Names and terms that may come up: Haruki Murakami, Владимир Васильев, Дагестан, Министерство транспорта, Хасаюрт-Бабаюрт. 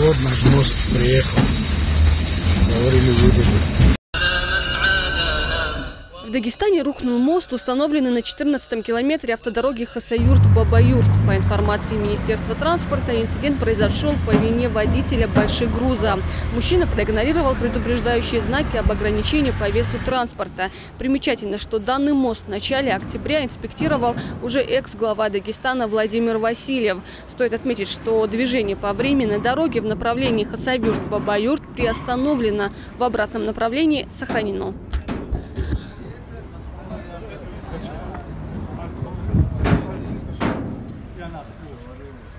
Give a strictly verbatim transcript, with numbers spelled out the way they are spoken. Вот наш мост приехал. Говорили, выдали. В Дагестане рухнул мост, установленный на четырнадцатом километре автодороги Хасаюрт-Бабаюрт. По информации Министерства транспорта, инцидент произошел по вине водителя большегруза. Мужчина проигнорировал предупреждающие знаки об ограничении по весу транспорта. Примечательно, что данный мост в начале октября инспектировал уже экс-глава Дагестана Владимир Васильев. Стоит отметить, что движение по временной дороге в направлении Хасаюрт-Бабаюрт приостановлено, в обратном направлении сохранено. Thank you.